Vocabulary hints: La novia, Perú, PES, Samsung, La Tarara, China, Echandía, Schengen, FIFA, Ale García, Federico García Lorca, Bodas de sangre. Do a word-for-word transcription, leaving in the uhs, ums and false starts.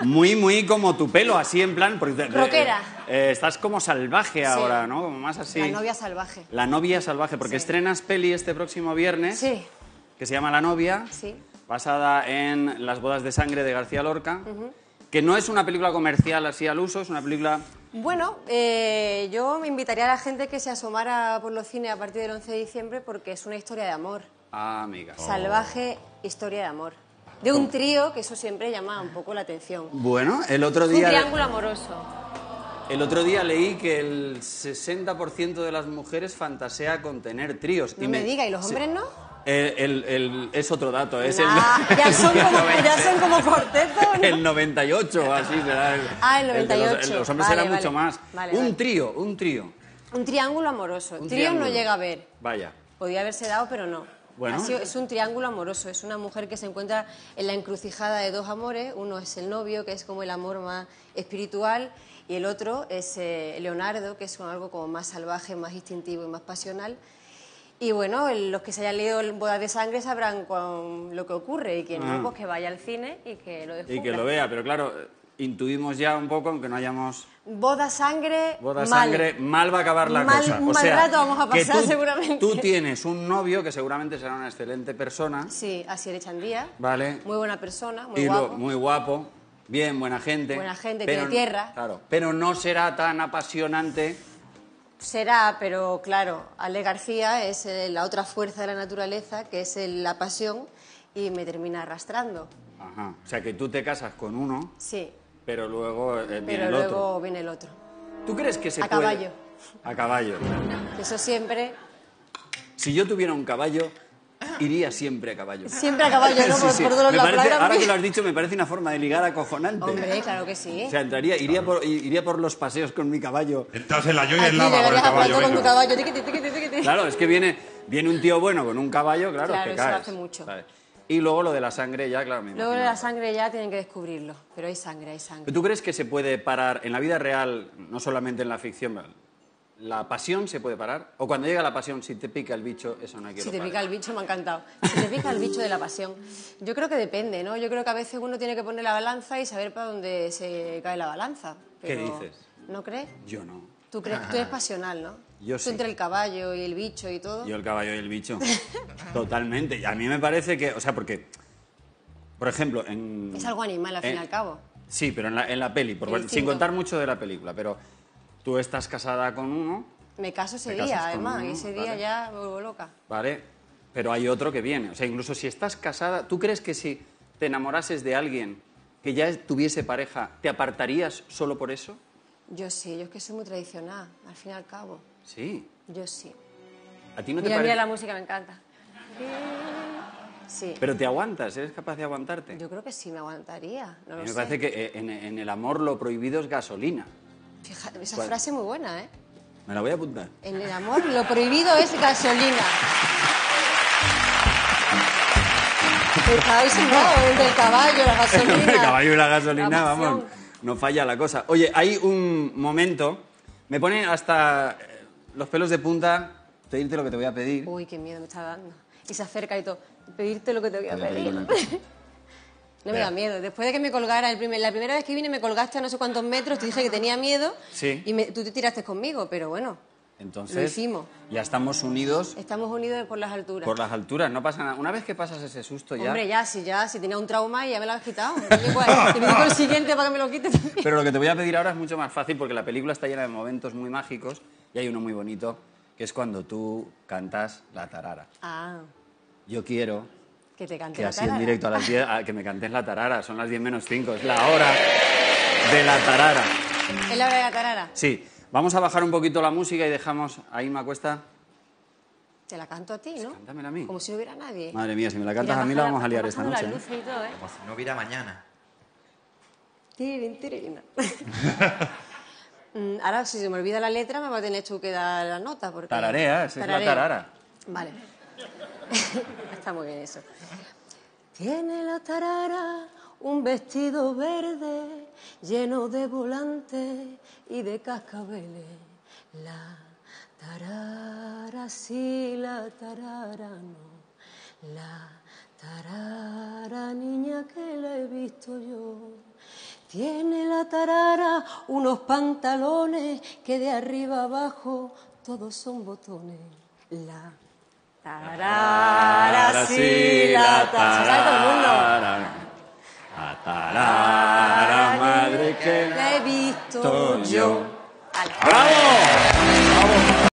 Muy, muy como tu pelo, así en plan... Roquera. Eh, estás como salvaje ahora, sí. ¿no? Como más así. La novia salvaje. La novia salvaje, porque sí. estrenas peli este próximo viernes. Sí. Que se llama La novia. Sí. Basada en Las bodas de sangre de García Lorca. Uh-huh. Que no es una película comercial así al uso, es una película... Bueno, eh, yo me invitaría a la gente que se asomara por los cines a partir del once de diciembre porque es una historia de amor. Ah, amiga. Salvaje oh. historia de amor. De un trío, que eso siempre llama un poco la atención. Bueno, el otro día... Un triángulo amoroso. El otro día leí que el sesenta por ciento de las mujeres fantasea con tener tríos. No y me, me diga, ¿y los hombres sí. no? El, el, el, es otro dato. Es nah, el, ya, son como, ya son como cuarteto, ¿no? El noventa y ocho, así será. El, ah, el noventa y ocho. El los, los hombres vale, serán vale, mucho más. Vale, un vale. trío, un trío. Un triángulo amoroso. Un trío triángulo. No llega a ver. Vaya. Podía haberse dado, pero no. Bueno. Sido, es un triángulo amoroso, es una mujer que se encuentra en la encrucijada de dos amores. Uno es el novio, que es como el amor más espiritual, y el otro es eh, Leonardo, que es algo como más salvaje, más instintivo y más pasional. Y bueno, los que se hayan leído Bodas de sangre sabrán con lo que ocurre, y quien ah. no, pues que vaya al cine y que lo descubra. Y que lo vea, pero claro, intuimos ya un poco, aunque no hayamos... Boda sangre, Boda sangre, mal. mal va a acabar la mal, cosa. Un o mal sea, rato vamos a pasar, que tú, seguramente. Tú tienes un novio que seguramente será una excelente persona. Sí, así es, Echandía. Vale. Muy buena persona, muy y guapo. Lo, muy guapo, bien, buena gente. Buena gente, pero, tiene tierra. Claro, pero no será tan apasionante. Será, pero claro, Ale García es la otra fuerza de la naturaleza, que es la pasión, y me termina arrastrando. Ajá, o sea que tú te casas con uno. Sí. Pero luego eh, viene Pero el otro. luego viene el otro. ¿Tú crees que se puede...? A caballo. A caballo. Eso siempre... Si yo tuviera un caballo, iría siempre a caballo. Siempre a caballo, ¿no? Sí, por, sí. por todos los lados. Ahora que lo has dicho, me parece una forma de ligar acojonante. Hombre, claro que sí. O sea, entraría, iría, claro. por, iría por los paseos con mi caballo. Entonces la yo y el lava por el caballo. Con tu caballo. Tíquete, tíquete, tíquete. Claro, es que viene, viene un tío bueno con un caballo, claro, claro que caes. Claro, eso hace mucho. ¿Sabes? Y luego lo de la sangre ya, claro. Luego de la sangre ya tienen que descubrirlo, pero hay sangre, hay sangre. ¿Tú crees que se puede parar en la vida real, no solamente en la ficción, la pasión se puede parar? ¿O cuando llega la pasión, si te pica el bicho, eso no hay que Si te parar. pica el bicho, me ha encantado. Si te pica el bicho de la pasión. Yo creo que depende, ¿no? Yo creo que a veces uno tiene que poner la balanza y saber para dónde se cae la balanza. Pero ¿qué dices? ¿No crees? Yo no. Tú, crees, tú eres pasional, ¿no? Yo Tú sí. entre el caballo y el bicho y todo. Yo el caballo y el bicho. Totalmente. Y a mí me parece que... O sea, porque... Por ejemplo, en... Es algo animal, al en, fin y al cabo. Sí, pero en la, en la peli. Por, sin contar mucho de la película, pero... Tú estás casada con uno... Me caso ese día, además. Uno, ese día vale. ya me vuelvo loca. Vale. Pero hay otro que viene. O sea, incluso si estás casada... ¿Tú crees que si te enamorases de alguien que ya tuviese pareja, te apartarías solo por eso? Yo sí. Yo es que soy muy tradicional, al fin y al cabo. Sí. Yo sí. ¿A ti no te mira, pare... mira, la música me encanta. Sí. Pero te aguantas, ¿eres capaz de aguantarte? Yo creo que sí me aguantaría. No lo me sé. Parece que en, en el amor lo prohibido es gasolina. Fíjate, esa ¿Cuál? frase muy buena, ¿eh? Me la voy a apuntar. En el amor lo prohibido es gasolina. Estabais sentados del caballo, la gasolina. El caballo y la gasolina, la vamos. No falla la cosa. Oye, hay un momento. Me pone hasta. Los pelos de punta, pedirte lo que te voy a pedir. Uy, qué miedo me está dando. Y se acerca y todo, pedirte lo que te voy a Ay, pedir. No me Vea. da miedo. Después de que me colgara, el primer, la primera vez que vine me colgaste a no sé cuántos metros, te dije que tenía miedo sí. y me, tú te tiraste conmigo, pero bueno, entonces, lo hicimos. Ya estamos unidos. Estamos unidos por las alturas. Por las alturas, no pasa nada. Una vez que pasas ese susto ya... Hombre, ya, si ya, si tenía un trauma y ya me lo has quitado. Te digo el siguiente para que me lo quites también. Pero lo que te voy a pedir ahora es mucho más fácil porque la película está llena de momentos muy mágicos. Y hay uno muy bonito, que es cuando tú cantas La Tarara. Ah. Yo quiero que, te cante que la así tarara. en directo a las diez, a que me cantes La Tarara. Son las diez menos cinco, es la hora de La Tarara. ¿Es la hora de La Tarara? Sí. Vamos a bajar un poquito la música y dejamos... Ahí me acuesta... Te la canto a ti, ¿no? Cántamela a mí. Como si no hubiera nadie. Madre mía, si me la cantas Mira, a mí la vamos a liar esta noche. La luz y todo, ¿eh? Como si no hubiera mañana. Tirin, tirin. Ahora, si se me olvida la letra, me va a tener tú que dar la nota. Porque... Tararea, esa tararea. es la tarara. Vale. Está muy bien eso. Tiene la tarara un vestido verde lleno de volantes y de cascabeles. La tarara sí, la tarara no. La tarara niña que la he visto yo. Tiene la tarara unos pantalones que de arriba abajo todos son botones. La tarara, sí, la tarara. La tarara, madre que la he visto yo. ¡Bravo!